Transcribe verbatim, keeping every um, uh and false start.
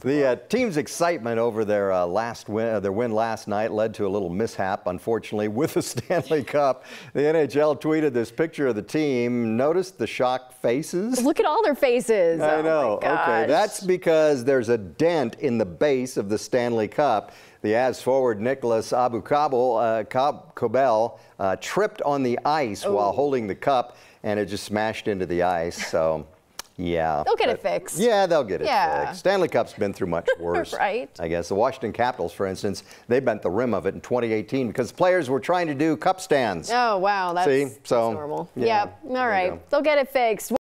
The uh, team's excitement over their uh, last win, uh, their win last night led to a little mishap, unfortunately, with the Stanley Cup. The N H L tweeted this picture of the team. Notice the shocked faces. Look at all their faces. I know. Oh my gosh. Okay, that's because there's a dent in the base of the Stanley Cup. The Avs forward Nicolas Aubé-Kubel uh, uh, tripped on the ice Ooh. while holding the cup, and it just smashed into the ice. So. Yeah. They'll get it fixed. Yeah, they'll get it yeah. fixed. Stanley Cup's been through much worse, right? I guess. The Washington Capitals, for instance, they bent the rim of it in twenty eighteen because players were trying to do cup stands. Oh, wow. That's, See? So, that's normal. Yeah. Yep. All right. They'll get it fixed.